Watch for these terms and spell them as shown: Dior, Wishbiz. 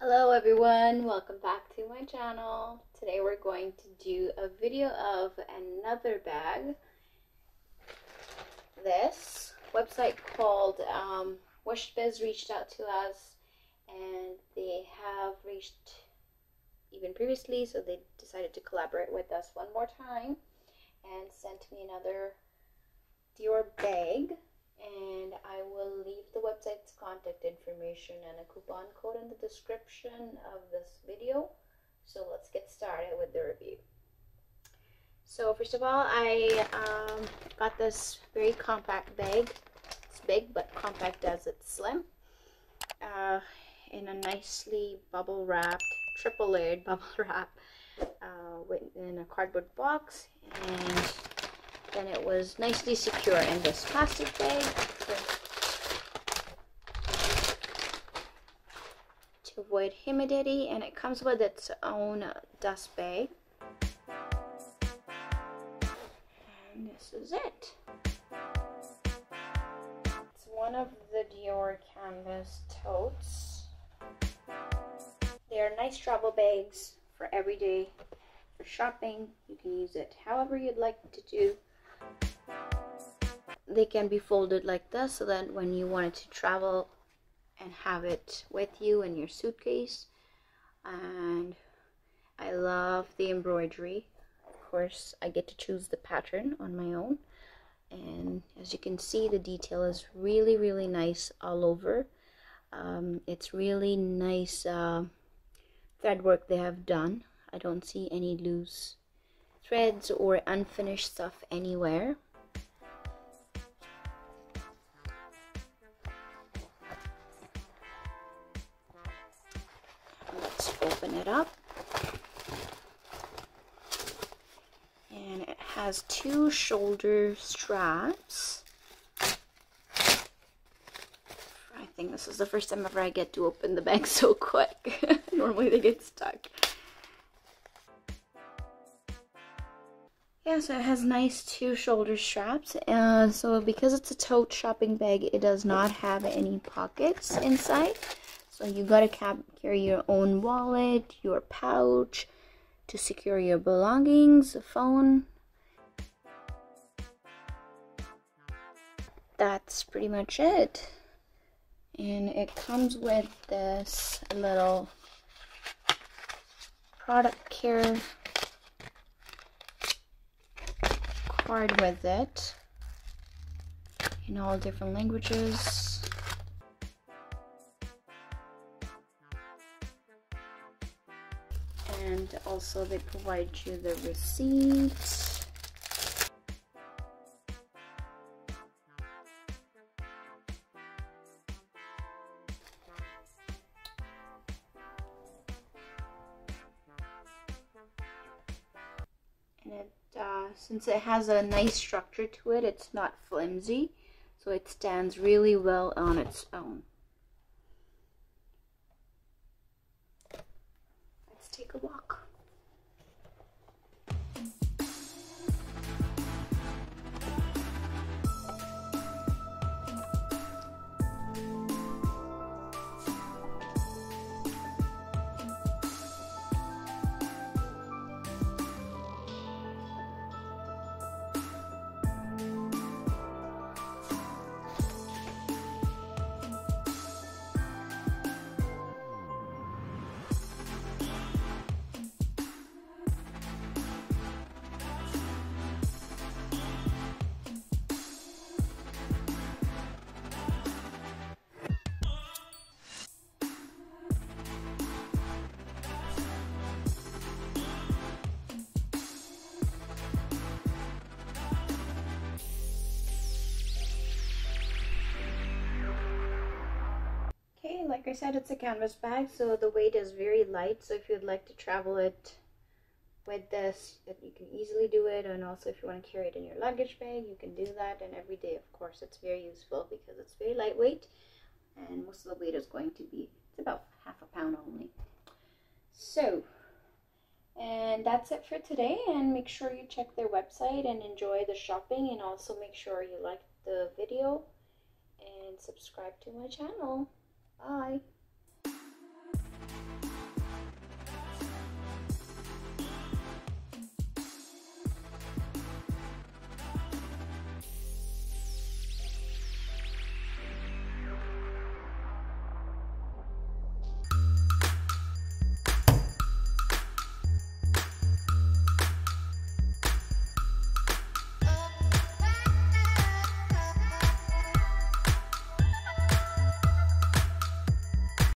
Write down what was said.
Hello everyone, welcome back to my channel. Today we're going to do a video of another bag. This website called Wishbiz reached out to us, and they have reached even previously, so they decided to collaborate with us one more time and sent me another Dior bag. And I will leave the website's contact information and a coupon code in the description of this video. So let's get started with the review. So first of all, I got this very compact bag. It's big but compact as it's slim. In a nicely bubble wrapped, triple layered bubble wrap in a cardboard box. And then it was nicely secure in this plastic bag to avoid humidity, and it comes with its own dust bag. And this is it. It's one of the Dior canvas totes. They are nice travel bags for every day, for shopping. You can use it however you'd like to do. They can be folded like this so that when you wanted to travel and have it with you in your suitcase. And I love the embroidery. Of course, I get to choose the pattern on my own, and as you can see, the detail is really nice all over. It's really nice thread work they have done. I don't see any loose threads or unfinished stuff anywhere. Let's open it up. And it has two shoulder straps. I think this is the first time ever I get to open the bag so quick. Normally they get stuck. Yeah, so it has nice two shoulder straps, and so because it's a tote shopping bag, it does not have any pockets inside. So you gotta carry your own wallet, your pouch to secure your belongings, a phone. That's pretty much it. And it comes with this little product care card with it in all different languages. And also they provide you the receipt. And it since it has a nice structure to it, it's not flimsy, so it stands really well on its own. Let's take a walk. Like I said, it's a canvas bag, so the weight is very light, so if you'd like to travel it with this, you can easily do it. And also if you want to carry it in your luggage bag, you can do that. And every day, of course, it's very useful because it's very lightweight, and most of the weight is going to be, it's about half a pound only. So, and that's it for today, and make sure you check their website and enjoy the shopping, and also make sure you like the video and subscribe to my channel. Bye.